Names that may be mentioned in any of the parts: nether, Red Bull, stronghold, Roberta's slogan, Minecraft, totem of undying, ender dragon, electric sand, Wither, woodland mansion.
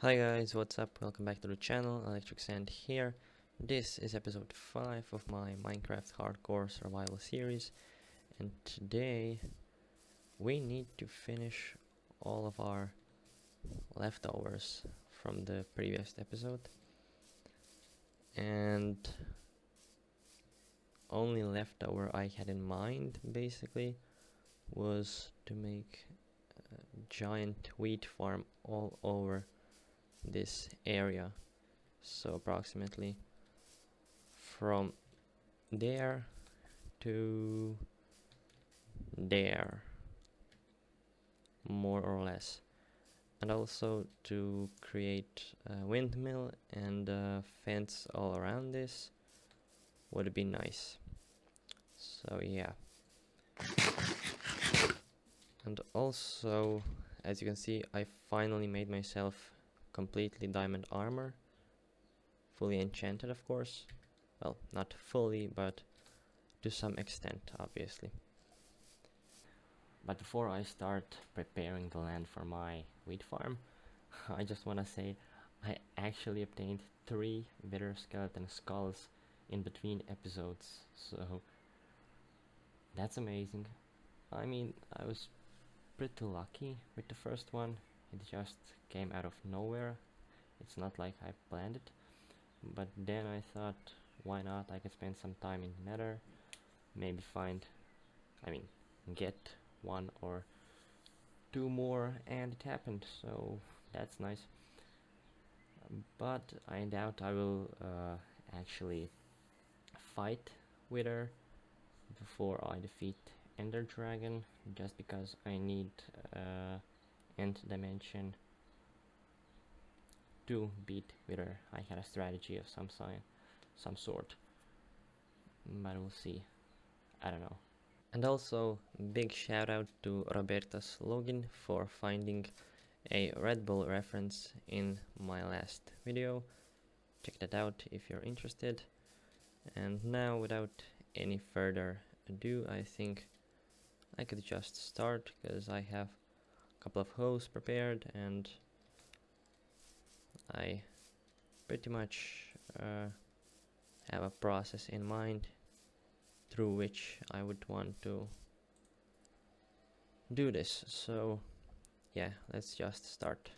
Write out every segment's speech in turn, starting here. Hi guys, what's up? Welcome back to the channel. Electric Sand here. This is episode 5 of my Minecraft hardcore survival series, and today we need to finish all of our leftovers from the previous episode, and only leftover I had in mind basically was to make a giant wheat farm all over this area. So approximately from there to there, more or less, and also to create a windmill and a fence all around this would be nice. So yeah, and also as you can see, I finally made myself completely diamond armor, fully enchanted of course. Well, not fully, but to some extent obviously. But before I start preparing the land for my wheat farm, I just want to say I actually obtained 3 Wither skeleton skulls in between episodes, so that's amazing. I mean, I was pretty lucky with the first one. It just came out of nowhere. It's not like I planned it, but then I thought, why not? I can spend some time in Nether, maybe get 1 or 2 more, and it happened, so that's nice. But I doubt I will actually fight Wither before I defeat Ender Dragon, just because I need end dimension to beat Wither. I had a strategy of some sort, but we'll see. I don't know. And also big shout out to Roberta's slogan for finding a Red Bull reference in my last video. Check that out if you're interested. And now, without any further ado, I think I could just start, because I have a couple of hoes prepared and I pretty much have a process in mind through which I would want to do this. So yeah, let's just start.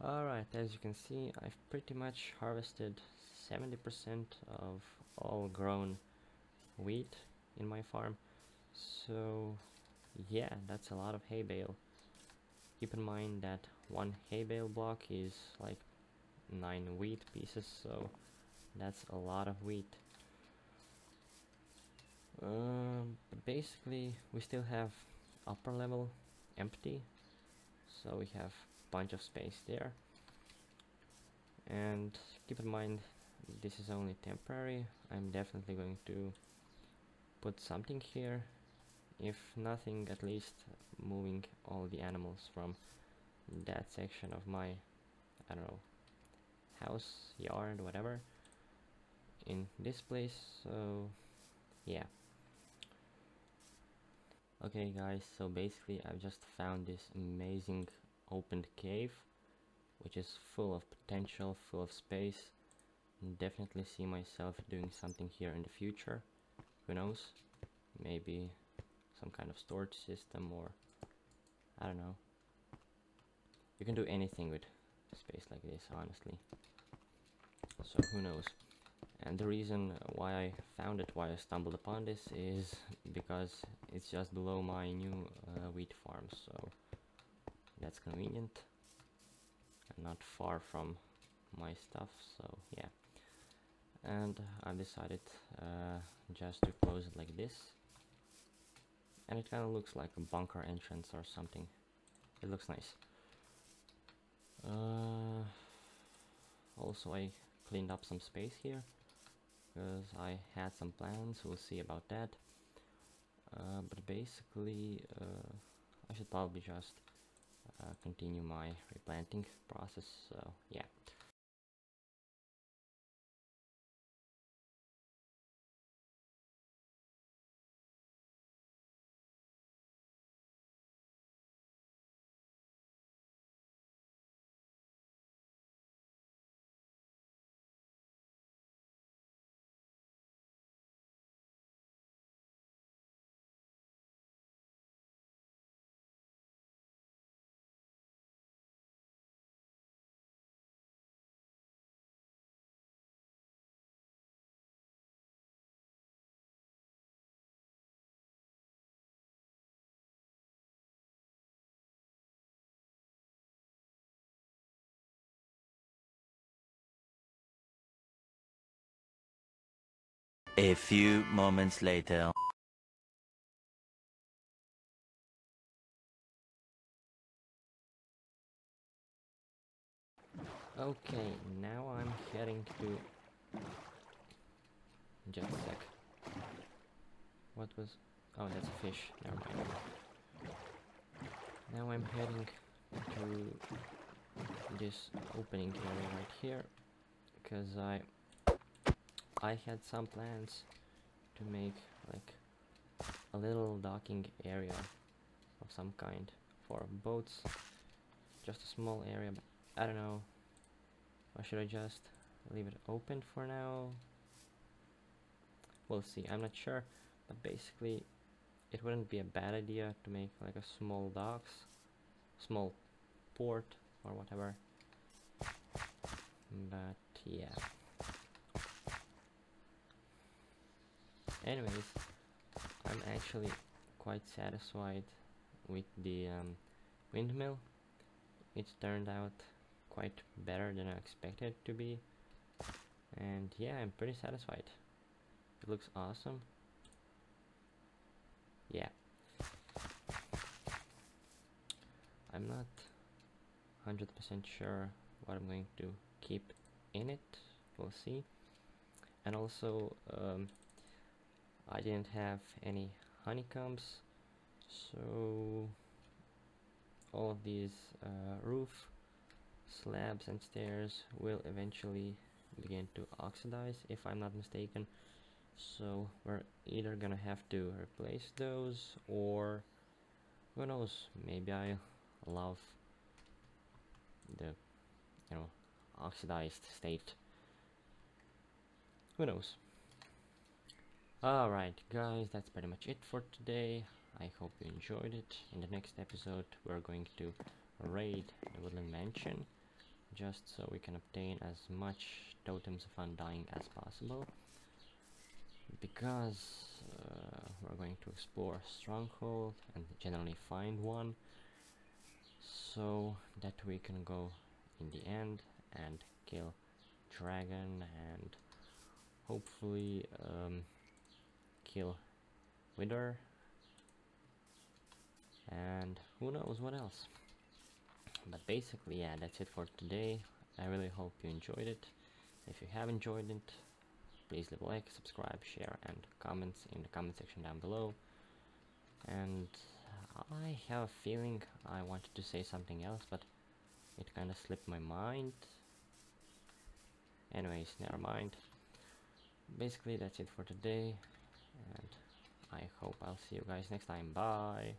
Alright, as you can see, I've pretty much harvested 70% of all grown wheat in my farm. So yeah, that's a lot of hay bale. Keep in mind that one hay bale block is like 9 wheat pieces, so that's a lot of wheat. But basically we still have upper level empty, so we have a bunch of space there. And keep in mind, this is only temporary. I'm definitely going to put something here, if nothing at least moving all the animals from that section of my, I don't know, house, yard, whatever, in this place. So yeah. Okay guys, so basically I've just found this amazing open cave, which is full of potential, full of space. Definitely see myself doing something here in the future. Who knows, maybe some kind of storage system, or I don't know. You can do anything with space like this, honestly, so who knows. And the reason why I found it, why I stumbled upon this, is because it's just below my new wheat farm, so that's convenient and not far from my stuff. So yeah, and I've decided just to close it like this, and it kind of looks like a bunker entrance or something. It looks nice. Also I cleaned up some space here because I had some plans, we'll see about that. But basically I should probably just continue my replanting process, so yeah. A few moments later. Okay, now I'm heading to... Just a sec. What was... Oh, that's a fish. Never mind. Now I'm heading to this opening area right here, because I had some plans to make like a little docking area of some kind for boats. Just a small area, but I don't know. Or should I just leave it open for now? We'll see, I'm not sure. But basically it wouldn't be a bad idea to make like a small docks, small port or whatever. But yeah. Anyways, I'm actually quite satisfied with the windmill. It turned out quite better than I expected it to be, and yeah, I'm pretty satisfied. It looks awesome. Yeah, I'm not 100% sure what I'm going to keep in it, we'll see. And also I didn't have any honeycombs, so all of these roof slabs and stairs will eventually begin to oxidize, if I'm not mistaken. So we're either gonna have to replace those, or who knows, maybe I love the, you know, oxidized state. Who knows. Alright guys, that's pretty much it for today. I hope you enjoyed it. In the next episode we're going to raid the Woodland Mansion, just so we can obtain as much totems of undying as possible, because we're going to explore a stronghold and generally find one, so that we can go in the end and kill dragon and hopefully kill Wither and who knows what else. But basically, yeah, that's it for today. I really hope you enjoyed it. If you have enjoyed it, please leave a like, subscribe, share and comments in the comment section down below. And I have a feeling I wanted to say something else, but it kind of slipped my mind. Anyways, never mind. Basically, that's it for today, and I hope I'll see you guys next time. Bye!